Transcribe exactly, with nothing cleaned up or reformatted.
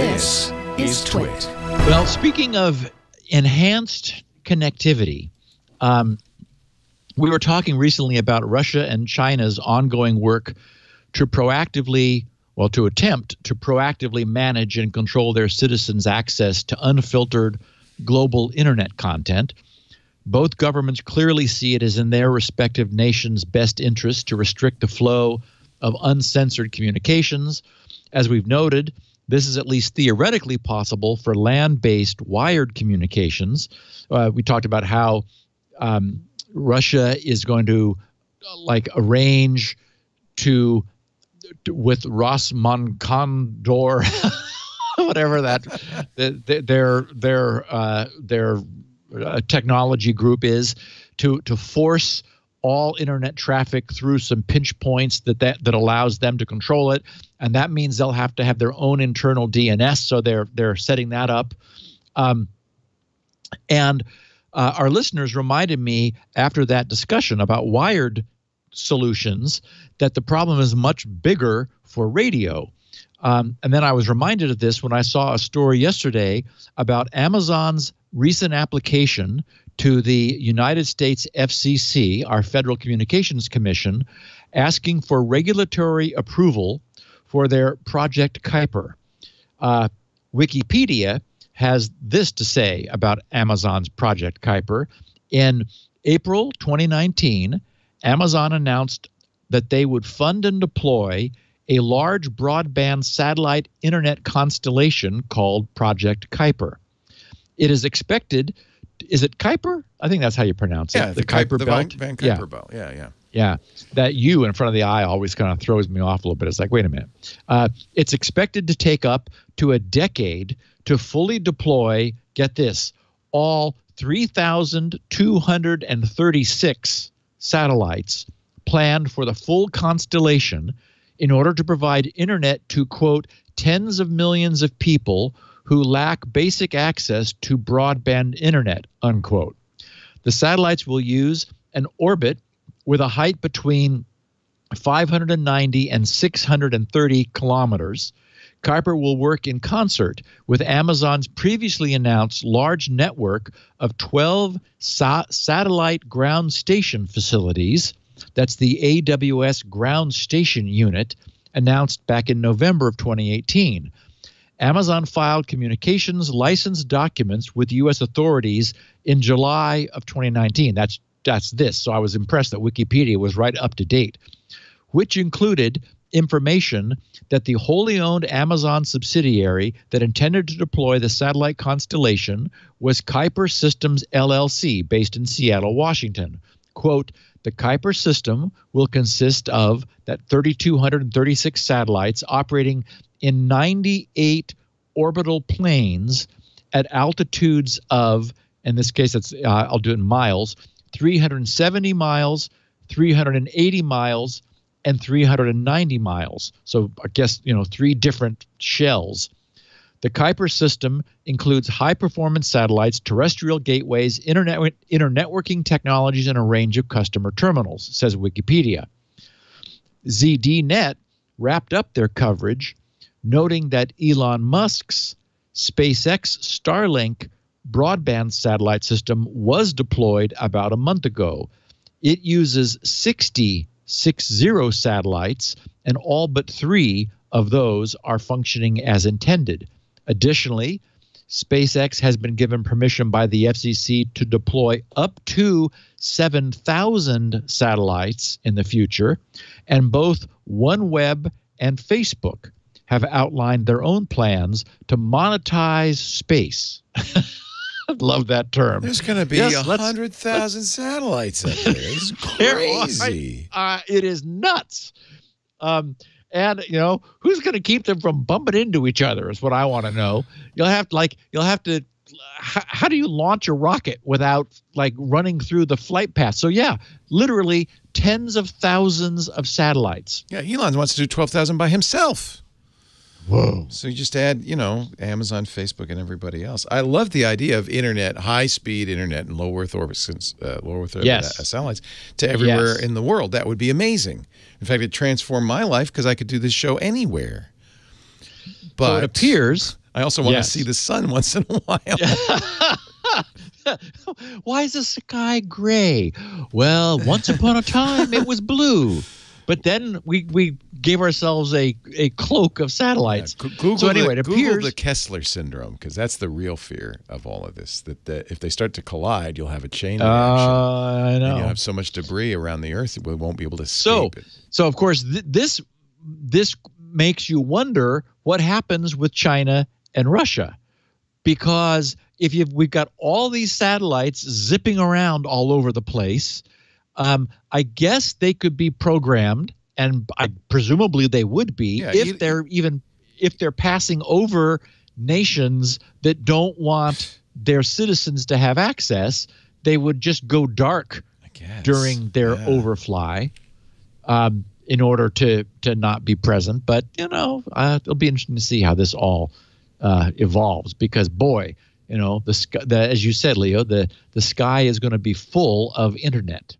This is TWiT. Well, speaking of enhanced connectivity, um, we were talking recently about Russia and China's ongoing work to proactively, well, to attempt to proactively manage and control their citizens' access to unfiltered global internet content. Both governments clearly see it as in their respective nations' best interest to restrict the flow of uncensored communications. As we've noted, this is at least theoretically possible for land-based wired communications. Uh, we talked about how um, Russia is going to like arrange to, to with Rosmoncondor, whatever that the, their their uh, their uh, technology group is, to to force all internet traffic through some pinch points that, that that allows them to control it, and that means they'll have to have their own internal D N S. So they're they're setting that up. Um, and uh, our listeners reminded me after that discussion about wired solutions that the problem is much bigger for radio. Um, and then I was reminded of this when I saw a story yesterday about Amazon's recent application to the United States F C C, our Federal Communications Commission, asking for regulatory approval for their Project Kuiper. Uh, Wikipedia has this to say about Amazon's Project Kuiper. In April twenty nineteen, Amazon announced that they would fund and deploy a large broadband satellite internet constellation called Project Kuiper. It is expected, is it Kuiper? I think that's how you pronounce yeah, it. The, the Kuiper, Kuiper the Belt. Van, Van Kuiper yeah. Belt, yeah, yeah. Yeah, that U in front of the I always kind of throws me off a little bit. It's like, wait a minute. Uh, it's expected to take up to a decade to fully deploy, get this, all three thousand two hundred thirty-six satellites planned for the full constellation in order to provide internet to, quote, tens of millions of people who lack basic access to broadband internet, unquote. The satellites will use an orbit with a height between five hundred ninety and six hundred thirty kilometers. Kuiper will work in concert with Amazon's previously announced large network of twelve sa- satellite ground station facilities. That's the A W S Ground Station Unit, announced back in November of twenty eighteen. Amazon filed communications license documents with U S authorities in July of twenty nineteen. That's, that's this. So I was impressed that Wikipedia was right up to date, which included information that the wholly owned Amazon subsidiary that intended to deploy the satellite constellation was Kuiper Systems, L L C, based in Seattle, Washington. Quote, the Kuiper system will consist of that three thousand two hundred thirty-six satellites operating in ninety-eight orbital planes at altitudes of, in this case, it's, uh, I'll do it in miles, three hundred seventy miles, three hundred eighty miles, and three hundred ninety miles. So I guess, you know, three different shells. The Kuiper system includes high-performance satellites, terrestrial gateways, internet internetworking technologies, and a range of customer terminals, says Wikipedia. ZDNet wrapped up their coverage, noting that Elon Musk's SpaceX Starlink broadband satellite system was deployed about a month ago. It uses sixty satellites, and all but three of those are functioning as intended. Additionally, SpaceX has been given permission by the F C C to deploy up to seven thousand satellites in the future, and both OneWeb and Facebook have outlined their own plans to monetize space. I love that term. There's going to be yes, one hundred thousand satellites up there. It's crazy. Uh, it is nuts. Um, And, you know, who's going to keep them from bumping into each other is what I want to know. You'll have to, like, you'll have to, how, how do you launch a rocket without, like, running through the flight path? So, yeah, literally tens of thousands of satellites. Yeah, Elon wants to do twelve thousand by himself. Whoa. So you just add, you know, Amazon, Facebook, and everybody else. I love the idea of internet, high-speed internet, and low-Earth orbit, uh, low-Earth orbit yes. uh, satellites to everywhere yes. in the world. That would be amazing. In fact, it transformed my life because I could do this show anywhere. But so it appears I also want yes. to see the sun once in a while. Why is the sky gray? Well, once upon a time, it was blue. But then we, we gave ourselves a, a cloak of satellites. Yeah, Google, so anyway, the, it appears, Google the Kessler syndrome, because that's the real fear of all of this, that the, if they start to collide, you'll have a chain reaction. Uh, I know. And you'll have so much debris around the Earth, we won't be able to escape so, it. So, of course, th this this makes you wonder what happens with China and Russia, because if you've, we've got all these satellites zipping around all over the place, um, I guess they could be programmed, and I, presumably they would be yeah, if you, they're even if they're passing over nations that don't want their citizens to have access, they would just go dark I guess, during their yeah. overfly. Um, in order to to not be present. But, you know, uh, it'll be interesting to see how this all uh, evolves, because, boy, you know, the, the as you said, Leo, the, the sky is going to be full of Internet.